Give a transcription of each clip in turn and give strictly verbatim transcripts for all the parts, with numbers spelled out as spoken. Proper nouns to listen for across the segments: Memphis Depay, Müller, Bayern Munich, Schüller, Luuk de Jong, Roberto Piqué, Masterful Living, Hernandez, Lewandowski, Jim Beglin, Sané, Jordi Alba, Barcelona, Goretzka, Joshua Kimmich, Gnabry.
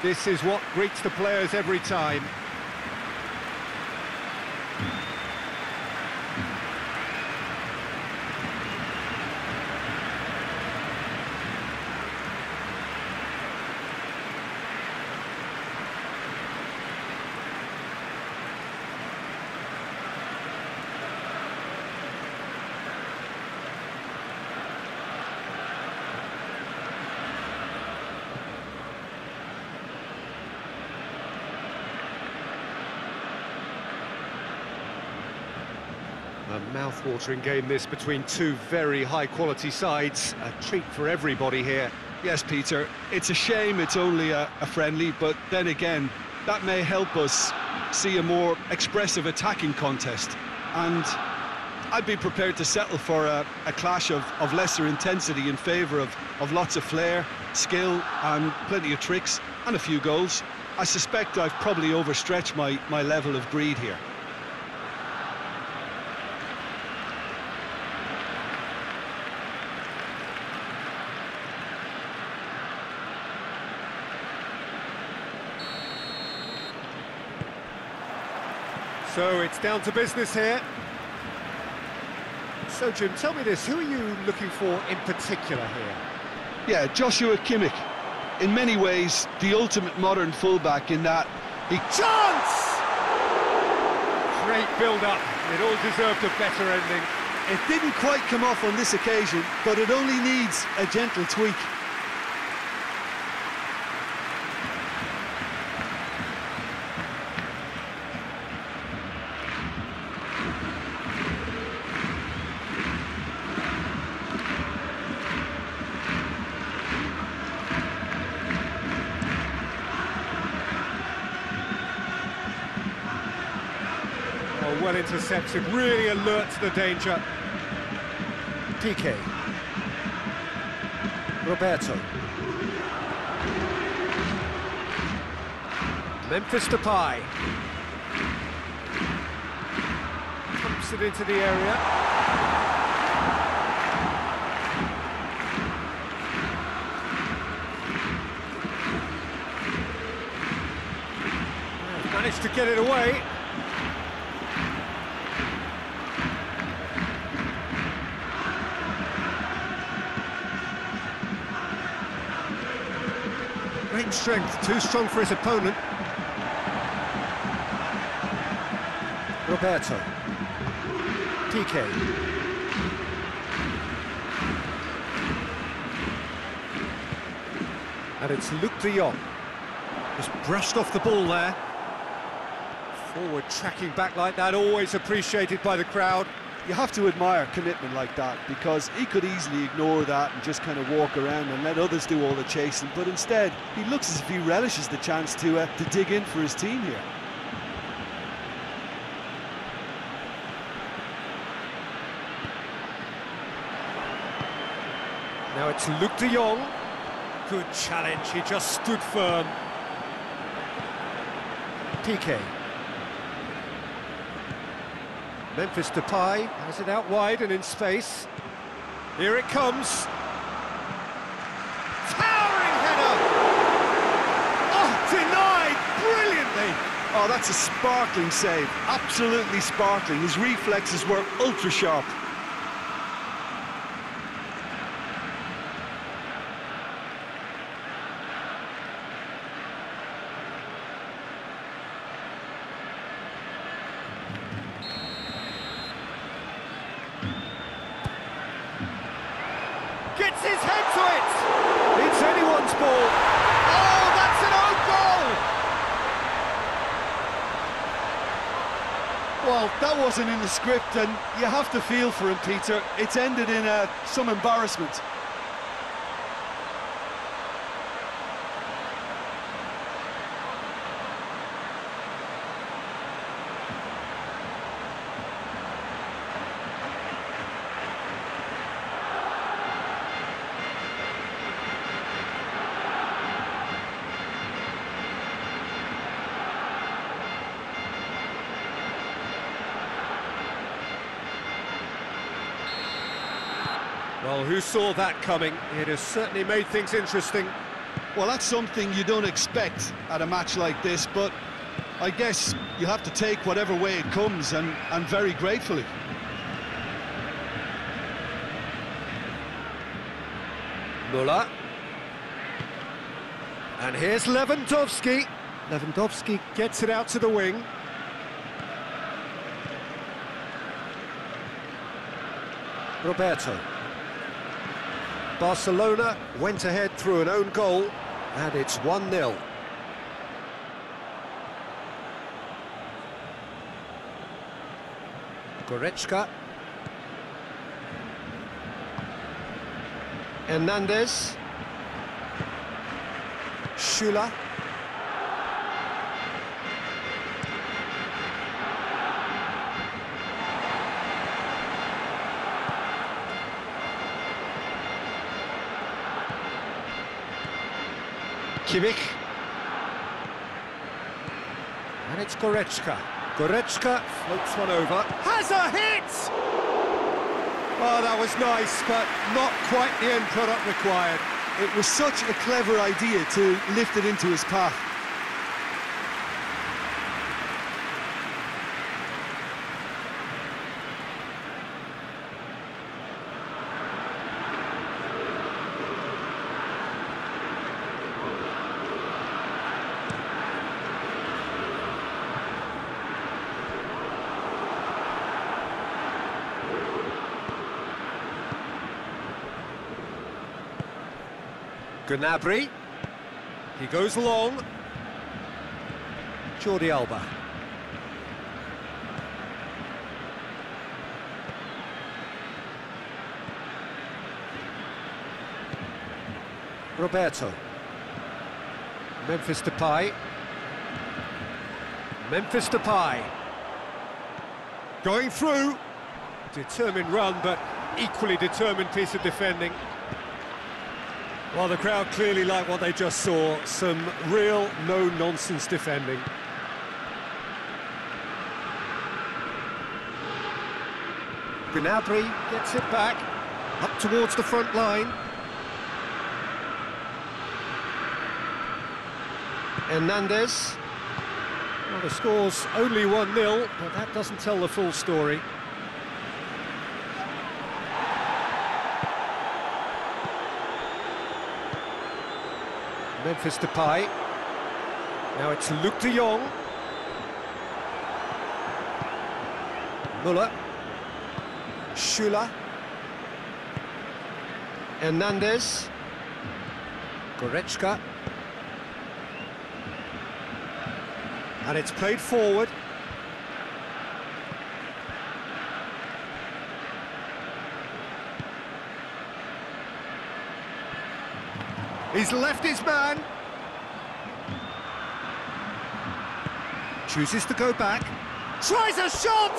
This is what greets the players every time. A mouth-watering game this between two very high-quality sides. A treat for everybody here. Yes, Peter, it's a shame it's only a, a friendly, but then again, that may help us see a more expressive attacking contest. And I'd be prepared to settle for a, a clash of, of lesser intensity in favour of, of lots of flair, skill and plenty of tricks and a few goals. I suspect I've probably overstretched my, my level of greed here. So it's down to business here. So, Jim, tell me this, who are you looking for in particular here? Yeah, Joshua Kimmich. In many ways, the ultimate modern fullback in that he... Chance! Great build-up. It all deserved a better ending. It didn't quite come off on this occasion, but it only needs a gentle tweak. Well intercepted, really alert to the danger. Piqué. Roberto. Memphis Depay. Pumps it into the area. Oh, managed to get it away. Great strength, too strong for his opponent. Roberto. Piqué. And it's Luuk de Jong. Just brushed off the ball there. Forward tracking back like that, always appreciated by the crowd. You have to admire commitment like that, because he could easily ignore that and just kind of walk around and let others do all the chasing, but instead he looks as if he relishes the chance to, uh, to dig in for his team here. Now it's Luuk de Jong. Good challenge, he just stood firm. Piqué. Memphis Depay has it out wide and in space. Here it comes. Towering header! Oh, denied brilliantly! Oh, that's a sparkling save. Absolutely sparkling. His reflexes were ultra sharp. Gets his head to it! It's anyone's ball. Oh, that's an own goal! Well, that wasn't in the script, and you have to feel for him, Peter. It's ended in uh, some embarrassment. Well, who saw that coming? It has certainly made things interesting. Well, that's something you don't expect at a match like this, but I guess you have to take whatever way it comes, and, and very gratefully. Müller. And here's Lewandowski. Lewandowski gets it out to the wing. Roberto. Barcelona went ahead through an own goal, and it's one nil. Goretzka. Hernandez. Müller. Kimmich. And it's Goretzka. Goretzka floats one over. Has a hit! Oh, that was nice, but not quite the end product required. It was such a clever idea to lift it into his path. Gnabry, he goes long. Jordi Alba. Roberto. Memphis Depay. Memphis Depay. Going through. Determined run, but equally determined piece of defending. Well, the crowd clearly like what they just saw. Some real no-nonsense defending. Gnabry gets it back, up towards the front line. Hernandez. Well, the score's only one nil, but that doesn't tell the full story. Memphis Depay. Now it's Luuk de Jong. Müller. Müller. Hernandez. Goretzka. And it's played forward. He's left his man. Chooses to go back. Tries a shot!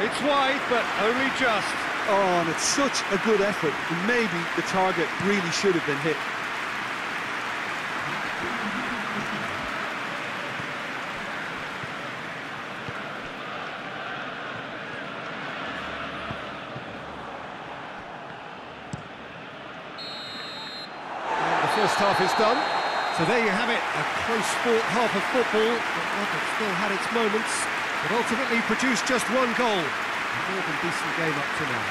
It's wide, but only just. Oh, and it's such a good effort. Maybe the target really should have been hit. First half is done, so there you have it, a close fought half of football, but one that still had its moments, but ultimately produced just one goal. A more than decent game up to now.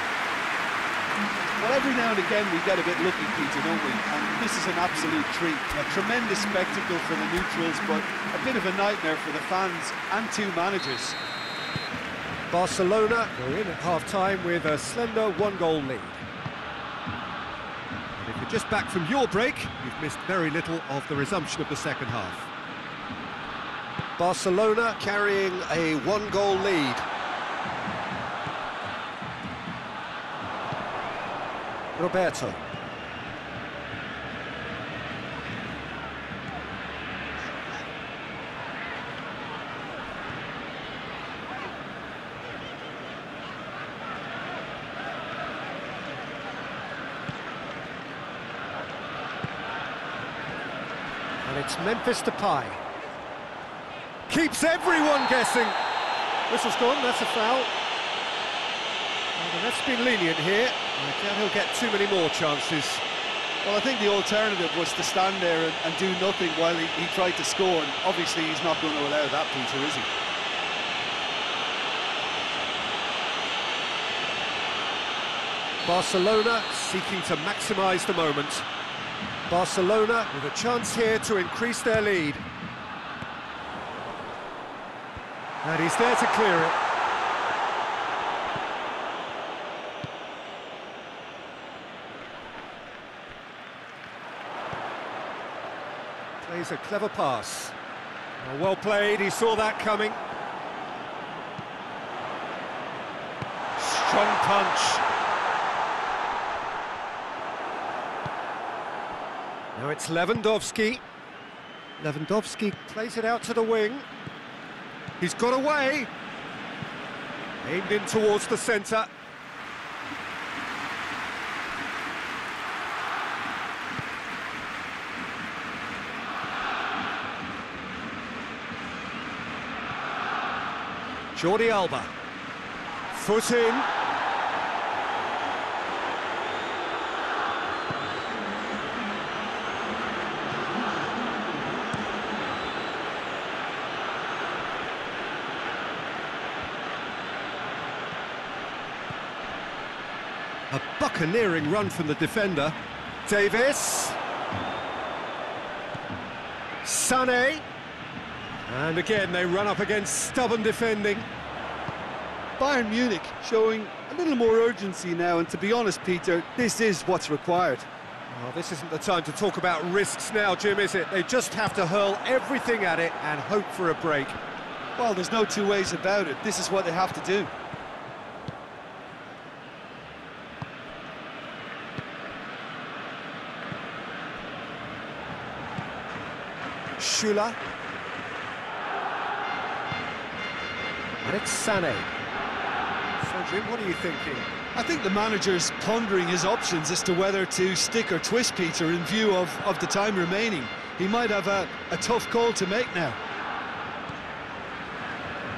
Well, every now and again we get a bit lucky, Peter, don't we? And this is an absolute treat, a tremendous spectacle for the neutrals, but a bit of a nightmare for the fans and two managers. Barcelona are in at half-time with a slender one-goal lead. If you're just back from your break, you've missed very little of the resumption of the second half. Barcelona carrying a one-goal lead. Roberto. It's Memphis Depay. Keeps everyone guessing. Whistle's gone, that's a foul. And the ref's been lenient here. I doubt he'll get too many more chances. Well, I think the alternative was to stand there and, and do nothing while he, he tried to score, and obviously he's not going to allow that, Peter, is he? Barcelona seeking to maximise the moment. Barcelona with a chance here to increase their lead. And he's there to clear it. Plays a clever pass. Well, well played, he saw that coming. Strong punch. Now it's Lewandowski. Lewandowski plays it out to the wing. He's got away. Aimed in towards the centre. Jordi Alba. Foot in. A buccaneering run from the defender. Davis. Sané. And again, they run up against stubborn defending. Bayern Munich showing a little more urgency now, and to be honest, Peter, this is what's required. Well, this isn't the time to talk about risks now, Jim, is it? They just have to hurl everything at it and hope for a break. Well, there's no two ways about it. This is what they have to do. Müller, and it's Sané. So, Jim, what are you thinking? I think the manager's pondering his options as to whether to stick or twist, Peter, in view of, of the time remaining. He might have a, a tough call to make now.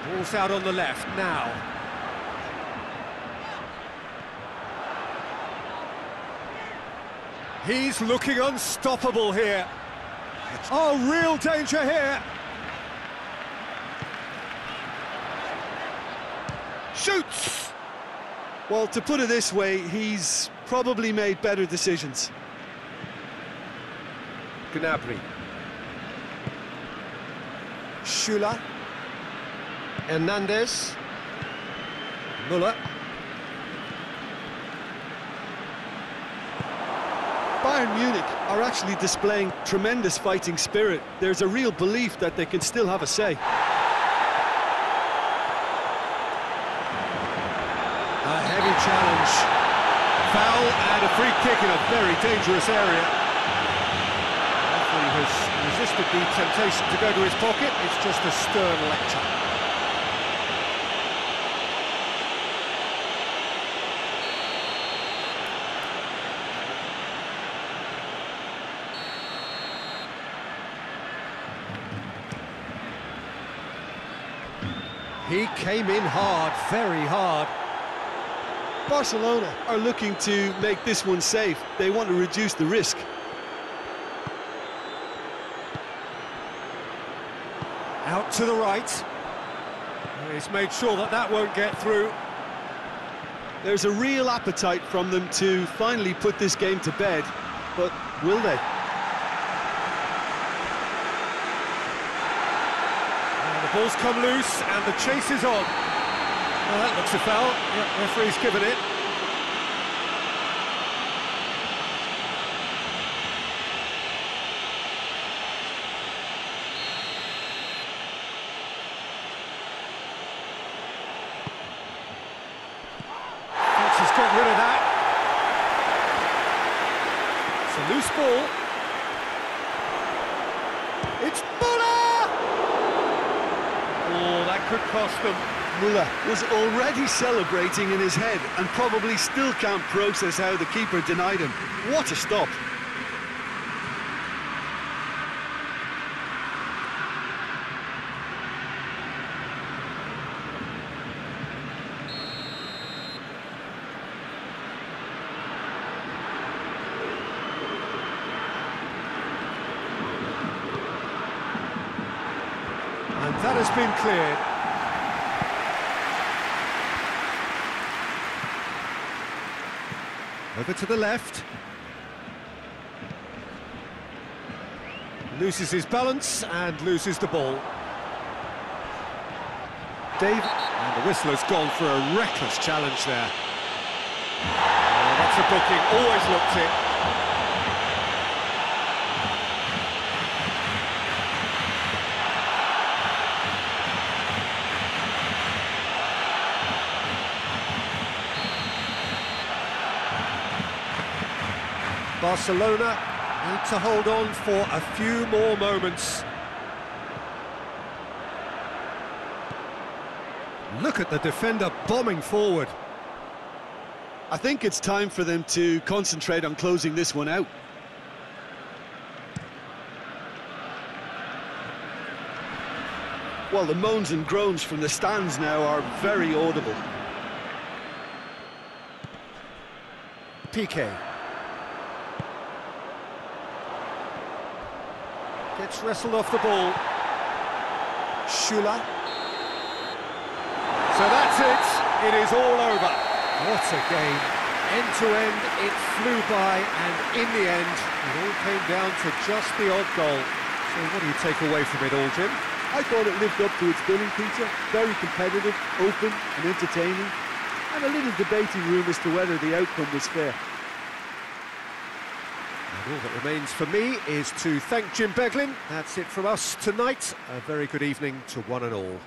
Ball's out on the left now. He's looking unstoppable here. Oh, real danger here. Shoots! Well, to put it this way, he's probably made better decisions. Gnabry. Müller. Hernandez. Müller. Bayern Munich are actually displaying tremendous fighting spirit. There's a real belief that they can still have a say. A heavy challenge. Foul and a free kick in a very dangerous area. The referee has resisted the temptation to go to his pocket. It's just a stern lecture. He came in hard, very hard. Barcelona are looking to make this one safe. They want to reduce the risk. Out to the right. He's made sure that that won't get through. There's a real appetite from them to finally put this game to bed, but will they? Ball's come loose and the chase is on. Well, that looks a foul. Yep, referee's given it. Thinks he's got rid of that. It's a loose ball. It's Müller! Oh, that could cost them. Müller was already celebrating in his head and probably still can't process how the keeper denied him. What a stop. That has been cleared. Over to the left. Loses his balance and loses the ball. Dave, and the whistler's gone for a reckless challenge there. Oh, that's a booking, always looked it. Barcelona need to hold on for a few more moments. Look at the defender bombing forward. I think it's time for them to concentrate on closing this one out. Well, the moans and groans from the stands now are very audible. Piqué. Gets wrestled off the ball. Schüller. So that's it, it is all over. What a game. End to end, it flew by, and in the end, it all came down to just the odd goal. So what do you take away from it all, Jim? I thought it lived up to its billing, Peter. Very competitive, open and entertaining. And a little debating room as to whether the outcome was fair. And all that remains for me is to thank Jim Beglin. That's it from us tonight. A very good evening to one and all.